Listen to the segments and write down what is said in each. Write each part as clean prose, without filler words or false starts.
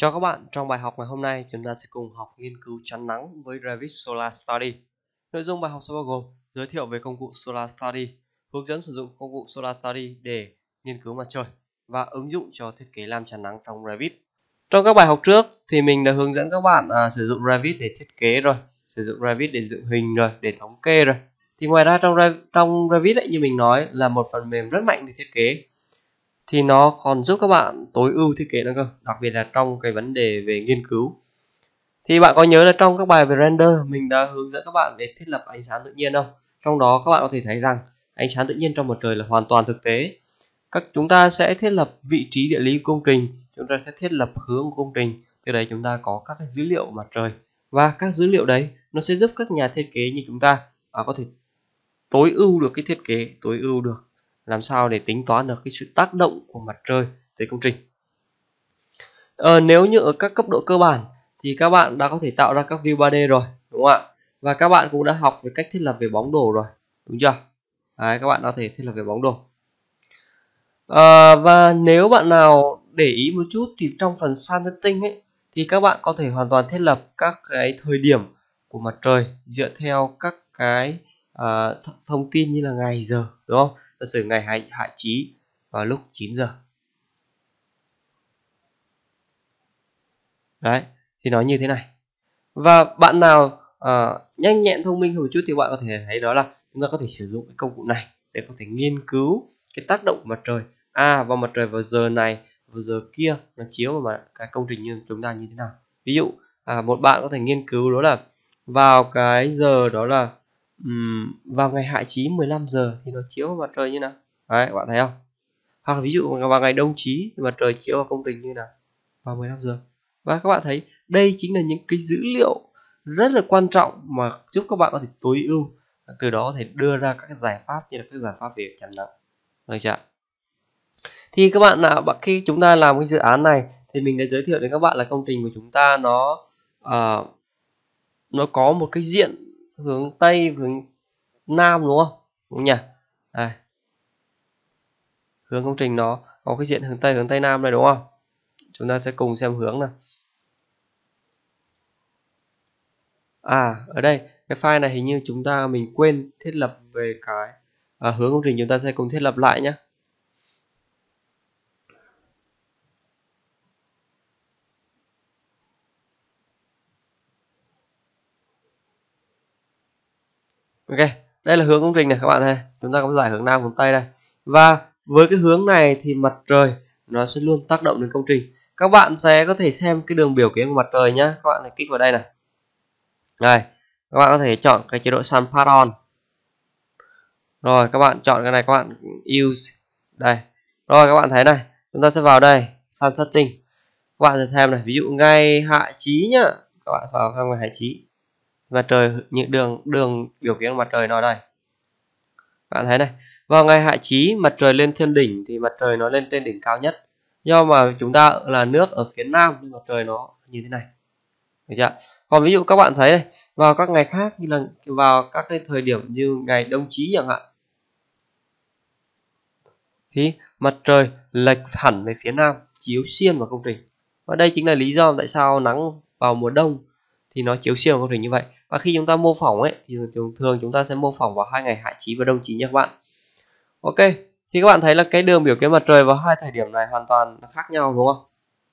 Chào các bạn, trong bài học ngày hôm nay chúng ta sẽ cùng học nghiên cứu chắn nắng với Revit Solar Study. Nội dung bài học sẽ bao gồm giới thiệu về công cụ Solar Study, hướng dẫn sử dụng công cụ Solar Study để nghiên cứu mặt trời và ứng dụng cho thiết kế lam chắn nắng trong Revit. Trong các bài học trước thì mình đã hướng dẫn các bạn sử dụng Revit để thiết kế rồi, sử dụng Revit để dựng hình rồi, để thống kê rồi. Thì ngoài ra trong Revit ấy, như mình nói là một phần mềm rất mạnh về thiết kế. Thì nó còn giúp các bạn tối ưu thiết kế nữa cơ, đặc biệt là trong cái vấn đề về nghiên cứu. Thì bạn có nhớ là trong các bài về render mình đã hướng dẫn các bạn để thiết lập ánh sáng tự nhiên không? Trong đó các bạn có thể thấy rằng ánh sáng tự nhiên trong mặt trời là hoàn toàn thực tế. Chúng ta sẽ thiết lập vị trí địa lý công trình, chúng ta sẽ thiết lập hướng công trình. Từ đấy chúng ta có các cái dữ liệu mặt trời. Và các dữ liệu đấy nó sẽ giúp các nhà thiết kế như chúng ta có thể tối ưu được cái thiết kế, tối ưu được làm sao để tính toán được cái sự tác động của mặt trời tới công trình. Nếu như ở các cấp độ cơ bản thì các bạn đã có thể tạo ra các view 3D rồi, đúng không ạ? Và các bạn cũng đã học về cách thiết lập về bóng đổ rồi, đúng chưa? Đấy, các bạn có thể thiết lập về bóng đổ. Và nếu bạn nào để ý một chút thì trong phần sun setting ấy, thì các bạn có thể hoàn toàn thiết lập các cái thời điểm của mặt trời dựa theo các cái thông tin như là ngày giờ, đúng không? Giả sử ngày hạ chí vào lúc 9 giờ. Đấy, thì nó như thế này. Và bạn nào nhanh nhẹn thông minh hơn một chút thì bạn có thể thấy đó là chúng ta có thể sử dụng cái công cụ này để có thể nghiên cứu cái tác động của mặt trời. Và mặt trời vào giờ này, vào giờ kia nó chiếu vào cái công trình như chúng ta như thế nào. Ví dụ một bạn có thể nghiên cứu đó là vào cái giờ đó là vào ngày hạ chí 15 giờ thì nó chiếu vào mặt trời như nào. Đấy, bạn thấy không? Hoặc là ví dụ vào ngày đông chí thì mặt trời chiếu vào công trình như nào vào 15 giờ. Và các bạn thấy đây chính là những cái dữ liệu rất là quan trọng mà giúp các bạn có thể tối ưu, từ đó có thể đưa ra các giải pháp như là các giải pháp về chắn nắng. Được chưa? Thì các bạn nào khi chúng ta làm cái dự án này thì mình đã giới thiệu đến các bạn là công trình của chúng ta nó có một cái diện hướng Tây, hướng Nam, đúng không? Đúng nhỉ? Đây. Hướng công trình nó có cái diện hướng Tây, hướng Tây Nam này, đúng không? Chúng ta sẽ cùng xem hướng nào. Ở đây cái file này hình như mình quên thiết lập về cái hướng công trình, chúng ta sẽ cùng thiết lập lại nhé. Ok, đây là hướng công trình này các bạn thấy, chúng ta có giải hướng Nam, hướng Tây đây. Và với cái hướng này thì mặt trời nó sẽ luôn tác động đến công trình. Các bạn sẽ có thể xem cái đường biểu kiến của mặt trời nhé. Các bạn kích vào đây này. Đây, các bạn có thể chọn cái chế độ Sun Path On. Rồi, các bạn chọn cái này, các bạn Use. Đây, rồi các bạn thấy này, chúng ta sẽ vào đây, Sun Setting. Các bạn sẽ xem này, ví dụ ngày hạ chí nhá. Các bạn vào ngày hạ chí. Mặt trời, những đường biểu kiến mặt trời nó đây. Các bạn thấy này, vào ngày hạ chí mặt trời lên thiên đỉnh thì mặt trời nó lên trên đỉnh cao nhất. Do mà chúng ta là nước ở phía Nam nên mặt trời nó như thế này. Được chưa? Còn ví dụ các bạn thấy này, vào các ngày khác như là vào các cái thời điểm như ngày đông chí chẳng hạn, thì mặt trời lệch hẳn về phía Nam, chiếu xuyên vào công trình. Và đây chính là lý do tại sao nắng vào mùa đông thì nó chiếu xuyên vào công trình như vậy. Và khi chúng ta mô phỏng ấy thì thường chúng ta sẽ mô phỏng vào hai ngày hạ chí và đông chí nha các bạn. Ok, thì các bạn thấy là cái đường biểu kiến mặt trời vào hai thời điểm này hoàn toàn khác nhau, đúng không?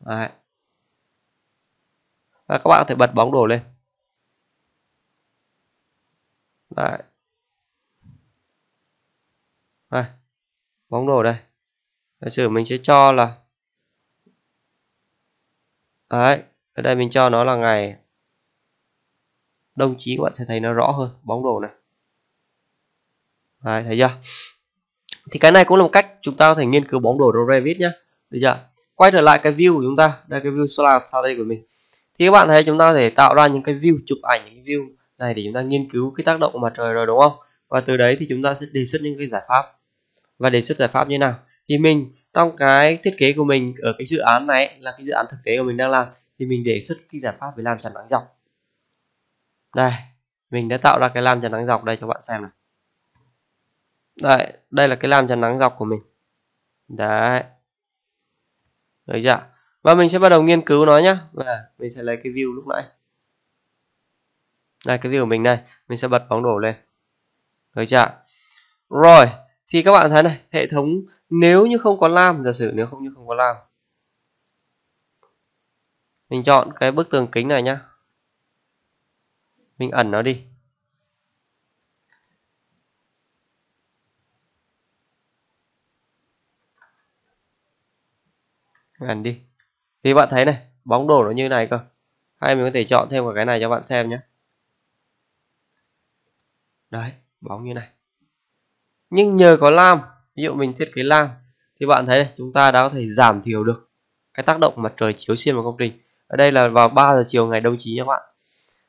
Đấy. Và các bạn có thể bật bóng đổ lên. Đấy. Đây. Bóng đổ đây. Giả sử mình sẽ cho là đấy, ở đây mình cho nó là ngày đông chí, các bạn sẽ thấy nó rõ hơn bóng đổ này. Đấy, thấy chưa? Thì cái này cũng là một cách chúng ta có thể nghiên cứu bóng đổ trong Revit nhá. Được chưa? Quay trở lại cái view của chúng ta, đây cái view Solar Study của mình. Thì các bạn thấy chúng ta có thể tạo ra những cái view, chụp ảnh những cái view này để chúng ta nghiên cứu cái tác động của mặt trời rồi, đúng không? Và từ đấy thì chúng ta sẽ đề xuất những cái giải pháp. Và đề xuất giải pháp như nào? Thì mình trong cái thiết kế của mình ở cái dự án này là cái dự án thực tế của mình đang làm, thì mình đề xuất cái giải pháp về lam chắn nắng dọc. Đây, mình đã tạo ra cái lam chắn nắng dọc đây cho bạn xem này. Đây, đây là cái lam chắn nắng dọc của mình. Đấy. Được chưa? Và mình sẽ bắt đầu nghiên cứu nó nhé. Mình sẽ lấy cái view lúc nãy. Đây, cái view của mình này. Mình sẽ bật bóng đổ lên. Được chưa? Rồi, thì các bạn thấy này, hệ thống nếu như không có lam, giả sử nếu không có lam, mình chọn cái bức tường kính này nhá. Mình ẩn nó đi. Ẩn đi. Thì bạn thấy này, bóng đổ nó như này cơ. Hay mình có thể chọn thêm một cái này cho bạn xem nhé. Đấy, bóng như này. Nhưng nhờ có lam, ví dụ mình thiết kế lam, thì bạn thấy này, chúng ta đã có thể giảm thiểu được cái tác động mặt trời chiếu xuyên vào công trình. Ở đây là vào 3 giờ chiều ngày đông chí nha các bạn.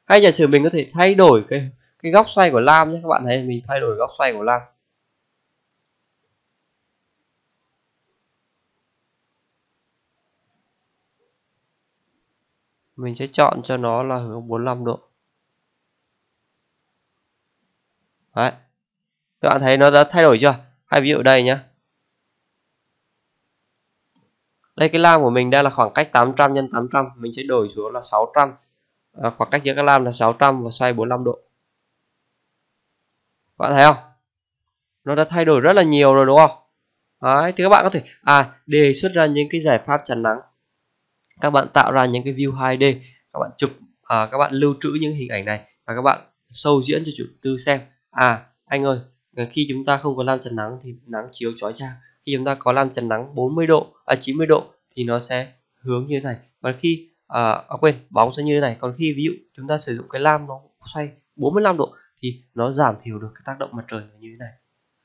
Hay giả sử mình có thể thay đổi cái góc xoay của lam nhé. Các bạn thấy mình thay đổi góc xoay của lam. Mình sẽ chọn cho nó là hướng 45 độ. Đấy. Các bạn thấy nó đã thay đổi chưa? Hay ví dụ đây nhé. Đây cái lam của mình đây là khoảng cách 800 x 800. Mình sẽ đổi xuống là 600. Khoảng cách giữa các lam là 600 và xoay 45 độ. Các bạn thấy không? Nó đã thay đổi rất là nhiều rồi đúng không? Đấy. Thì các bạn có thể đề xuất ra những cái giải pháp chắn nắng. Các bạn tạo ra những cái view 2D, các bạn chụp, các bạn lưu trữ những hình ảnh này và các bạn show diễn cho chủ tư xem. Anh ơi, khi chúng ta không có lam chắn nắng thì nắng chiếu chói chang. Khi chúng ta có lam chắn nắng 40 độ, 90 độ thì nó sẽ hướng như thế này. Còn khi bóng sẽ như thế này. Còn khi ví dụ chúng ta sử dụng cái lam nó xoay 45 độ thì nó giảm thiểu được cái tác động mặt trời như thế này.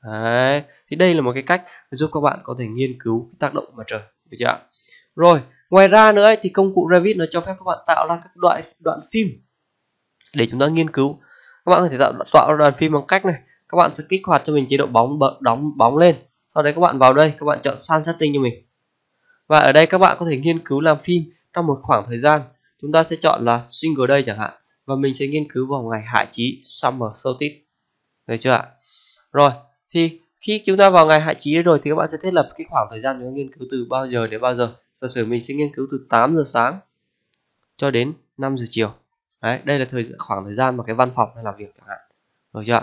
Đấy. Thì đây là một cái cách giúp các bạn có thể nghiên cứu cái tác động mặt trời, được chưa? Rồi. Ngoài ra nữa thì công cụ Revit nó cho phép các bạn tạo ra các đoạn phim để chúng ta nghiên cứu. Các bạn có thể tạo ra đoạn phim bằng cách này. Các bạn sẽ kích hoạt cho mình chế độ đóng bóng lên. Sau đấy các bạn vào đây, các bạn chọn Solar Setting cho mình. Và ở đây các bạn có thể nghiên cứu làm phim trong một khoảng thời gian. Chúng ta sẽ chọn là Single Day chẳng hạn. Và mình sẽ nghiên cứu vào ngày hạ chí Summer Solstice. Được chưa ạ? Rồi, thì khi chúng ta vào ngày hạ chí rồi thì các bạn sẽ thiết lập cái khoảng thời gian chúng ta nghiên cứu từ bao giờ đến bao giờ. Giả sử mình sẽ nghiên cứu từ 8 giờ sáng cho đến 5 giờ chiều. Đấy, đây là khoảng thời gian mà cái văn phòng này làm việc chẳng hạn. Được chưa?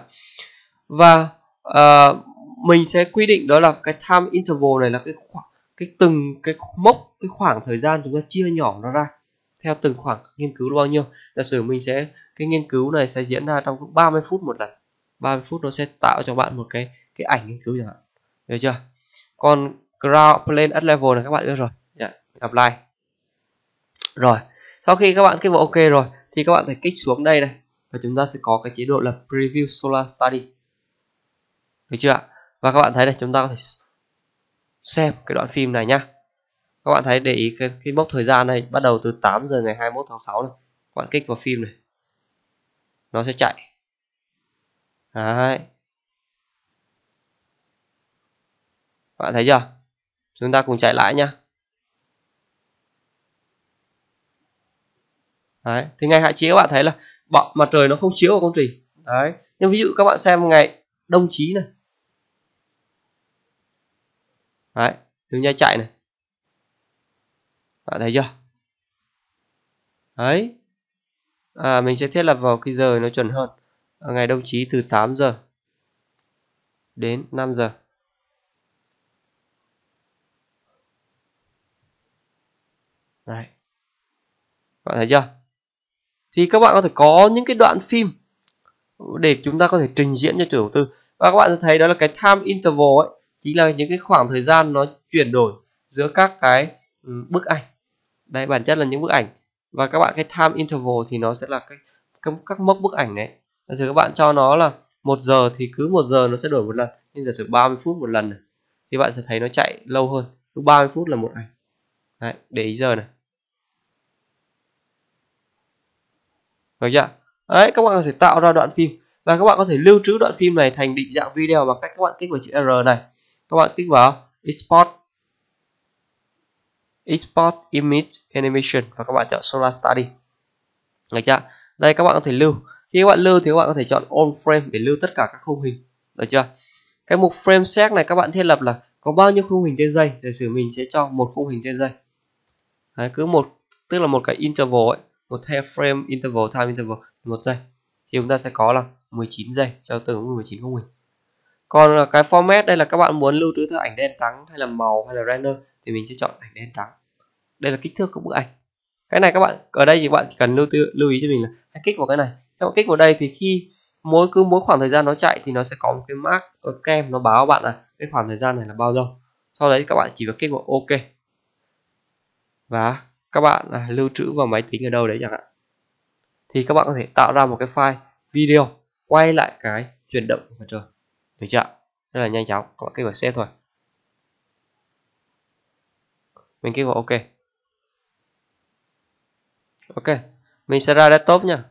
Và mình sẽ quy định đó là cái time interval này là cái mốc, cái khoảng thời gian chúng ta chia nhỏ nó ra theo từng khoảng nghiên cứu bao nhiêu. Giả sử mình sẽ cái nghiên cứu này sẽ diễn ra trong 30 phút một lần. 30 phút nó sẽ tạo cho bạn một cái ảnh nghiên cứu chẳng hạn. Được chưa? Còn ground plane at level này các bạn biết rồi. Apply. Rồi, sau khi các bạn kích vào OK rồi thì các bạn phải kích xuống đây này và chúng ta sẽ có cái chế độ là Preview Solar Study. Được chưa ạ? Và các bạn thấy này, chúng ta có thể xem cái đoạn phim này nhá. Các bạn thấy để ý cái mốc thời gian này bắt đầu từ 8 giờ ngày 21 tháng 6 này. Các bạn kích vào phim này. Nó sẽ chạy. Đấy. Các bạn thấy chưa? Chúng ta cùng chạy lại nhá. Đấy. Thì ngày hạ chí các bạn thấy là mặt trời nó không chiếu vào công trình. Đấy. Nhưng ví dụ các bạn xem ngày đông chí này. Đấy. Chúng ta chạy này. Bạn thấy chưa? Đấy. Mình sẽ thiết lập vào cái giờ nó chuẩn hơn. Ngày đông chí từ 8 giờ đến 5 giờ. Đấy. Bạn thấy chưa? Thì các bạn có thể có những cái đoạn phim để chúng ta có thể trình diễn cho chủ đầu tư. Và các bạn sẽ thấy đó là cái time interval ấy, chính là những cái khoảng thời gian nó chuyển đổi giữa các cái bức ảnh. Đây bản chất là những bức ảnh. Và các bạn cái time interval thì nó sẽ là các mốc bức ảnh đấy. Giả sử các bạn cho nó là 1 giờ thì cứ 1 giờ nó sẽ đổi một lần. Nhưng giả sử 30 phút một lần này, thì bạn sẽ thấy nó chạy lâu hơn. Cứ 30 phút là một ảnh. Đấy, để ý giờ này. Được chưa? Đấy, các bạn có thể tạo ra đoạn phim và các bạn có thể lưu trữ đoạn phim này thành định dạng video bằng cách các bạn kích vào chữ R này. Các bạn kích vào Export Image Animation và các bạn chọn Solar Study. Được chưa? Đây các bạn có thể lưu. Khi các bạn lưu thì các bạn có thể chọn All Frame để lưu tất cả các khung hình. Được chưa? Cái mục frame set này các bạn thiết lập là có bao nhiêu khung hình trên giây. Giả sử mình sẽ cho một khung hình trên giây. Đấy, cứ một, tức là một cái interval ấy, một time frame interval, time interval 1 giây thì chúng ta sẽ có là 19 giây cho tương ứng 19 khung hình. Còn cái format đây là các bạn muốn lưu trữ theo ảnh đen trắng hay là màu hay là render thì mình sẽ chọn ảnh đen trắng. Đây là kích thước của bức ảnh. Cái này các bạn ở đây thì bạn chỉ cần lưu ý cho mình là hãy kích vào cái này. Các bạn kích vào đây thì khi mỗi khoảng thời gian nó chạy thì nó sẽ có một cái mark, cái kem nó báo bạn là cái khoảng thời gian này là bao lâu. Sau đấy các bạn chỉ việc kích vào OK và các bạn lưu trữ vào máy tính ở đâu đấy chẳng hạn. Thì các bạn có thể tạo ra một cái file video quay lại cái chuyển động của mặt trời. Được chưa? Rất là nhanh chóng. Các bạn kích vào Save thôi. Mình kích vào OK. OK, mình sẽ ra desktop nha,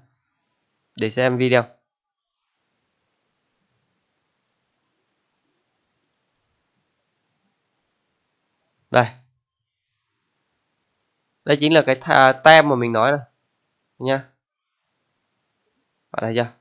để xem video. Đây, đây chính là cái tem mà mình nói này nha. Bạn thấy chưa?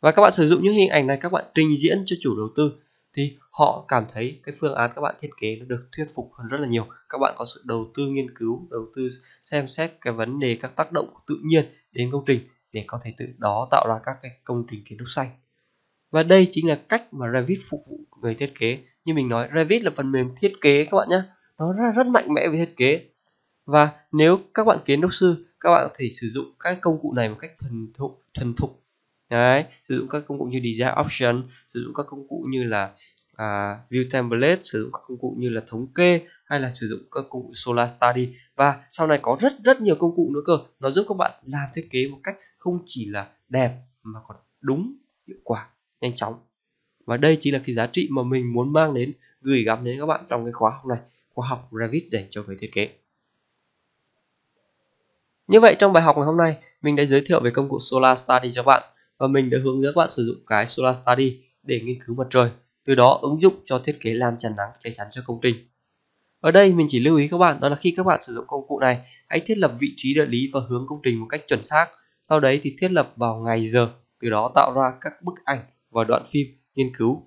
Và các bạn sử dụng những hình ảnh này, các bạn trình diễn cho chủ đầu tư thì họ cảm thấy cái phương án các bạn thiết kế nó được thuyết phục hơn rất là nhiều. Các bạn có sự đầu tư nghiên cứu, đầu tư xem xét cái vấn đề các tác động tự nhiên đến công trình để có thể từ đó tạo ra các cái công trình kiến trúc xanh. Và đây chính là cách mà Revit phục vụ người thiết kế. Như mình nói, Revit là phần mềm thiết kế các bạn nhé. Nó rất mạnh mẽ về thiết kế. Và nếu các bạn kiến trúc sư, các bạn có thể sử dụng các công cụ này một cách thuần thục. Đấy, sử dụng các công cụ như Design Option, sử dụng các công cụ như là View Template, sử dụng các công cụ như là thống kê hay là sử dụng các công cụ Solar Study. Và sau này có rất nhiều công cụ nữa cơ. Nó giúp các bạn làm thiết kế một cách không chỉ là đẹp mà còn đúng, hiệu quả, nhanh chóng. Và đây chính là cái giá trị mà mình muốn mang đến, gửi gắm đến các bạn trong cái khóa học này, khóa học Revit dành cho người thiết kế. Như vậy trong bài học ngày hôm nay, mình đã giới thiệu về công cụ Solar Study cho bạn. Và mình đã hướng dẫn các bạn sử dụng cái Solar Study để nghiên cứu mặt trời, từ đó ứng dụng cho thiết kế làm chắn nắng che chắn cho công trình. Ở đây mình chỉ lưu ý các bạn đó là khi các bạn sử dụng công cụ này, hãy thiết lập vị trí địa lý và hướng công trình một cách chuẩn xác. Sau đấy thì thiết lập vào ngày giờ, từ đó tạo ra các bức ảnh và đoạn phim nghiên cứu.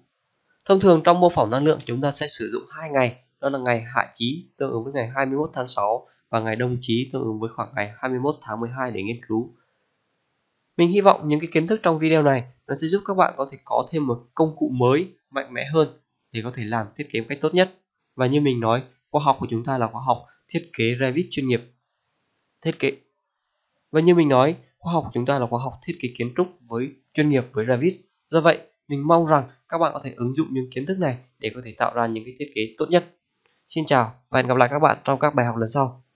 Thông thường trong mô phỏng năng lượng chúng ta sẽ sử dụng 2 ngày, đó là ngày hạ chí tương ứng với ngày 21 tháng 6 và ngày đông chí tương ứng với khoảng ngày 21 tháng 12 để nghiên cứu. Mình hy vọng những cái kiến thức trong video này nó sẽ giúp các bạn có thể có thêm một công cụ mới mạnh mẽ hơn để có thể làm thiết kế một cách tốt nhất. Và như mình nói, khóa học của chúng ta là khóa học thiết kế Revit chuyên nghiệp. Khóa học của chúng ta là khóa học thiết kế kiến trúc với chuyên nghiệp với Revit. Do vậy, mình mong rằng các bạn có thể ứng dụng những kiến thức này để có thể tạo ra những cái thiết kế tốt nhất. Xin chào và hẹn gặp lại các bạn trong các bài học lần sau.